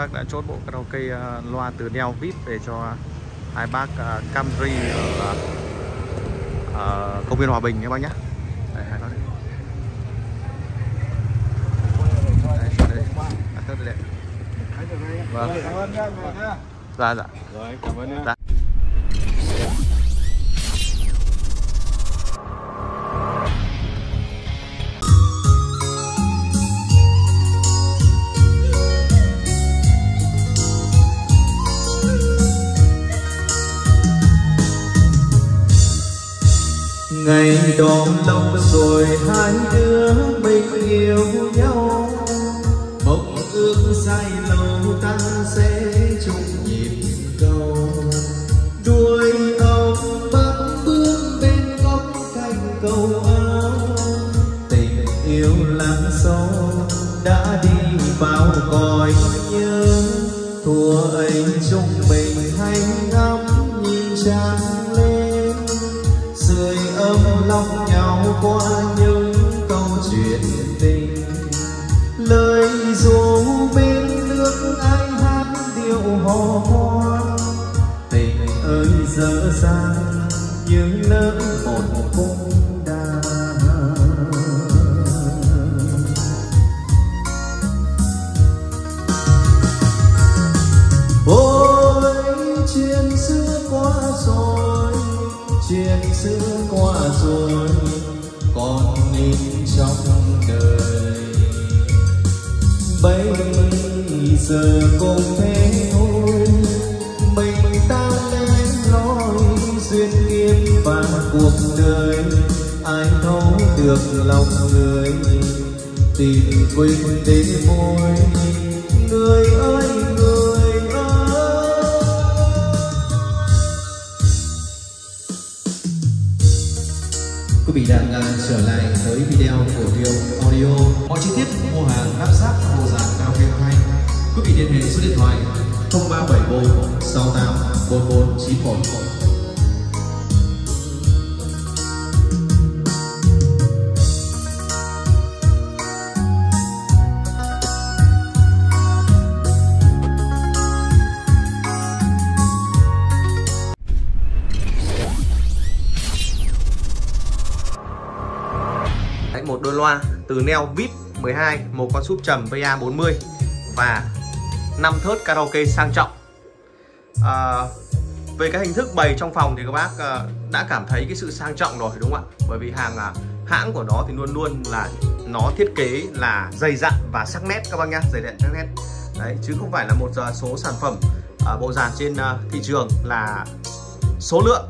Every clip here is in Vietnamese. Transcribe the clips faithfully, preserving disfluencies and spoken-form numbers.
Bác đã chốt bộ karaoke loa từ Neo Vip về cho hai bác Camry ở, ở công viên Hòa Bình nhé bác nhé. Đây, hai bác đây. Đây, đây, đây. Vâng. Dạ, dạ. Rồi, cảm ơn em. Dạ. Ngày đó lâu rồi hai đứa mình yêu nhau, mộng ước dài lâu ta sẽ chung nhịp cầu. Đuôi ông bắt bước bên góc cạnh cầu áo, tình yêu làm sâu đã đi vào cõi nhớ. Thua ấy chúng mình hay ngắm nhìn trăng lên, sưởi ấm lòng nhau qua những câu chuyện tình. Lời ru bên nước anh hát điệu hò khoan, tình ơi dở dang những nỡ một cung đàn. Ôi chuyện xưa qua rồi, chuyện xưa qua rồi, còn in trong đời. Bây giờ cũng thế thôi, mình ta lên lối duyên nghiệp và cuộc đời. Ai thấu được lòng người, tìm quên đến môi. Người ơi người ơi, quý vị đang uh, trở lại với video của Hiệu Audio. Mọi chi tiết mua hàng lắp ráp và giảm cao kê khai, quý vị liên hệ số điện thoại không ba bảy bốn sáu tám bốn bốn chín một. Một đôi loa từ Neo Vip mười hai, một con súp trầm V A bốn mươi và năm thớt karaoke sang trọng. À, về cái hình thức bày trong phòng thì các bác à, đã cảm thấy cái sự sang trọng rồi đúng không ạ? Bởi vì hàng à, hãng của nó thì luôn luôn là nó thiết kế là dày dặn và sắc nét các bác nhá, dày dặn sắc nét. Đấy, chứ không phải là một à, số sản phẩm à, bộ dàn trên à, thị trường là số lượng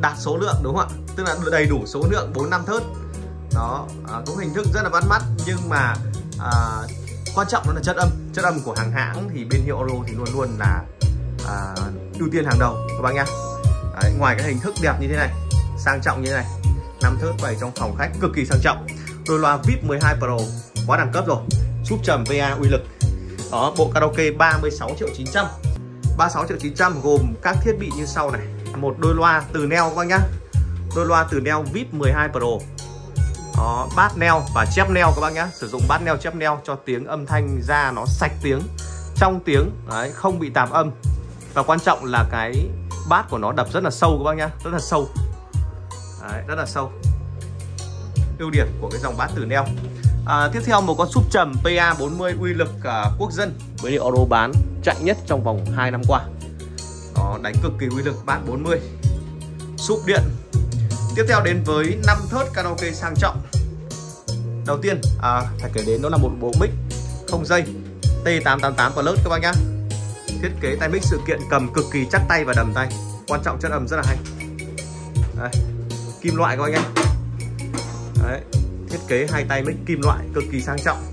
đạt số lượng đúng không ạ? Tức là đầy đủ số lượng bốn năm thớt. Đó à, cũng hình thức rất là bắt mắt, nhưng mà à, quan trọng đó là chất âm. Chất âm của hàng hãng thì bên Hiệu Audio thì luôn luôn là à, ưu tiên hàng đầu các bác nhá. Đấy, ngoài cái hình thức đẹp như thế này, sang trọng như thế này, năm thớt bày trong phòng khách cực kỳ sang trọng. Đôi loa Vip mười hai Pro quá đẳng cấp rồi, súp trầm V A uy lực. Đó, bộ karaoke ba mươi sáu triệu chín trăm, ba mươi sáu triệu chín trăm gồm các thiết bị như sau này. Một đôi loa từ Neo các bác nhá, đôi loa từ Neo Vip mười hai Pro. Đó, bát neo và chép neo các bác nhá. Sử dụng bát neo chép neo cho tiếng âm thanh ra nó sạch tiếng, trong tiếng đấy, không bị tạp âm. Và quan trọng là cái bát của nó đập rất là sâu các bác nhá, rất là sâu đấy, rất là sâu. Ưu điểm của cái dòng bát từ Neo. à, Tiếp theo một con súp trầm P A bốn mươi uy lực à, quốc dân với Hiệu Audio bán chạy nhất trong vòng hai năm qua. Đó, đánh cực kỳ uy lực, bát bốn mươi súp điện. Tiếp theo đến với năm thớt karaoke sang trọng. Đầu tiên à, phải kể đến đó là một bộ mic không dây T tám tám tám Plus các bác nhá. Thiết kế tay mic sự kiện cầm cực kỳ chắc tay và đầm tay. Quan trọng chất âm rất là hay. Đây, kim loại các bác nhá. Đấy, thiết kế hai tay mic kim loại cực kỳ sang trọng.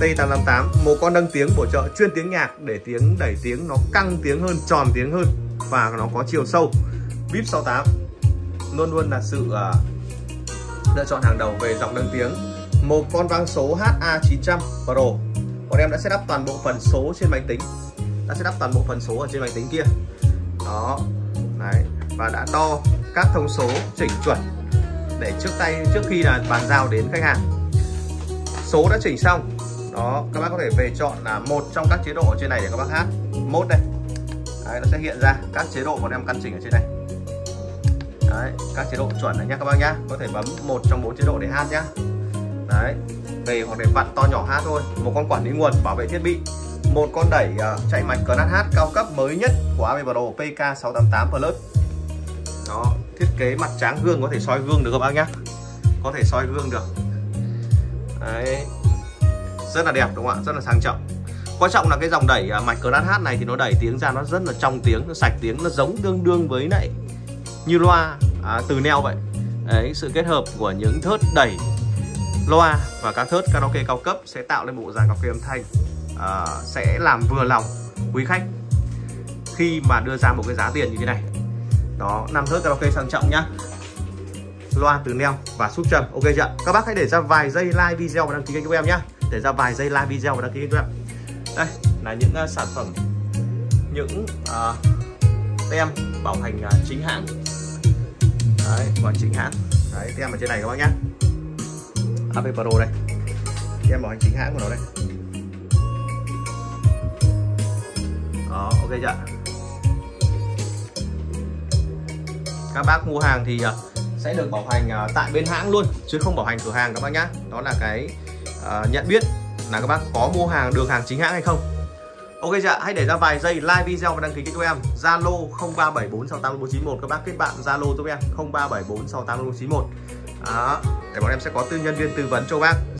T tám tám tám, một con nâng tiếng bổ trợ chuyên tiếng nhạc để tiếng đẩy tiếng nó căng tiếng hơn, tròn tiếng hơn và nó có chiều sâu. VIP sáu tám luôn luôn là sự uh, lựa chọn hàng đầu về dòng nâng tiếng. Một con vang số H A chín trăm Pro. Bọn em đã setup toàn bộ phần số trên máy tính, đã setup toàn bộ phần số ở trên máy tính kia. Đó, đấy, và đã đo các thông số chỉnh chuẩn để trước tay trước khi là bàn giao đến khách hàng. Số đã chỉnh xong Đó, các bác có thể về chọn là một trong các chế độ ở trên này để các bác hát. Mode đây. Đấy, nó sẽ hiện ra các chế độ bọn em căn chỉnh ở trên này. Đấy, các chế độ chuẩn này nhá các bác nhá. Có thể bấm một trong bốn chế độ để hát nhá. Đấy, về hoặc để vặn to nhỏ hát thôi. Một con quản lý nguồn bảo vệ thiết bị, một con đẩy uh, chạy mạch hát cao cấp mới nhất của vê a bốn mươi pê ca sáu tám tám Plus. Đó, thiết kế mặt tráng gương, có thể soi gương được các bác nhá. Có thể soi gương được. Đấy. Rất là đẹp đúng không ạ? Rất là sang trọng. Quan trọng là cái dòng đẩy uh, mạch hát này thì nó đẩy tiếng ra nó rất là trong tiếng, nó sạch tiếng, nó giống tương đương với lại như loa à, từ Neo vậy. Đấy, sự kết hợp của những thớt đẩy loa và các thớt karaoke cao cấp sẽ tạo lên bộ dàn karaoke âm thanh à, sẽ làm vừa lòng quý khách khi mà đưa ra một cái giá tiền như thế này. Đó, năm thớt karaoke sang trọng nhá, loa từ Neo và súp trầm. Ok chưa? Các bác hãy để ra vài giây like video và đăng ký kênh của em nhá. Để ra vài giây like video và đăng ký kênh của em. Đây là những uh, sản phẩm, những uh, tem bảo hành uh, chính hãng. Đấy, còn chính hãng. Đấy, tem ở trên này các bác nhá. vê a bốn mươi Pro đây. Tem bảo hành chính hãng của nó đây. Đó, ok chưa? Các bác mua hàng thì uh, sẽ được bảo hành uh, tại bên hãng luôn chứ không bảo hành cửa hàng các bác nhá. Đó là cái uh, nhận biết là các bác có mua hàng được hàng chính hãng hay không. Ok dạ, hãy để ra vài giây like video và đăng ký kênh của em. Zalo không ba bảy bốn sáu tám bốn chín một, các bác kết bạn Zalo giúp em không ba bảy bốn sáu tám bốn chín một. Đó, để bọn em sẽ có tư nhân viên tư vấn cho bác.